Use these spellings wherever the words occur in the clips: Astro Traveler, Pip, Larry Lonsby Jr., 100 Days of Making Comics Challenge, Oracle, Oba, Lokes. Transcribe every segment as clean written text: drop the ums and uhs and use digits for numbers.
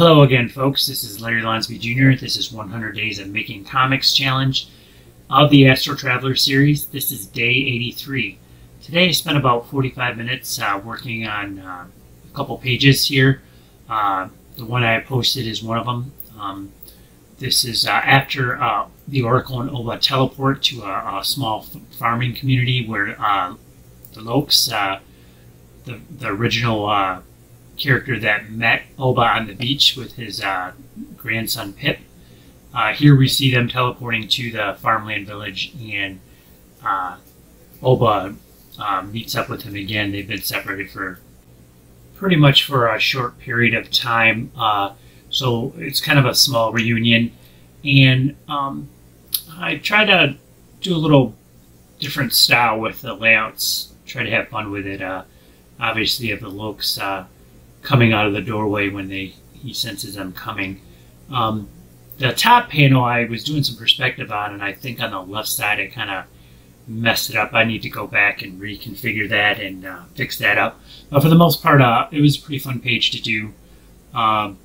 Hello again, folks. This is Larry Lonsby Jr. This is 100 Days of Making Comics Challenge of the Astro Traveler series. This is day 83. Today I spent about 45 minutes working on a couple pages here. The one I posted is one of them. This is after the Oracle and Oba teleport to a small farming community where the Lokes, the original character that met Oba on the beach with his grandson Pip. Here we see them teleporting to the farmland village, and Oba meets up with him again. They've been separated for a short period of time, so it's kind of a small reunion. And I try to do a little different style with the layouts, try to have fun with it. Obviously, of the Lokes coming out of the doorway when he senses them coming. The top panel I was doing some perspective on, and I think on the left side I kind of messed it up. I need to go back and reconfigure that and fix that up. But for the most part, it was a pretty fun page to do. Then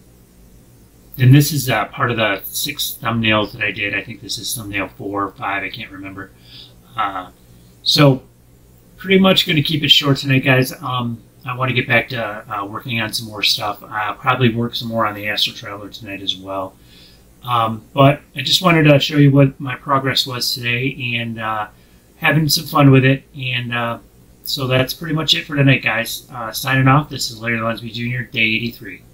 this is part of the 6 thumbnails that I did. I think this is thumbnail 4 or 5, I can't remember. So pretty much going to keep it short tonight, guys. I want to get back to working on some more stuff. I'll probably work some more on the Astro Traveler tonight as well. But I just wanted to show you what my progress was today, and having some fun with it. And so that's pretty much it for tonight, guys. Signing off, this is Larry Lonsby Jr., Day 83.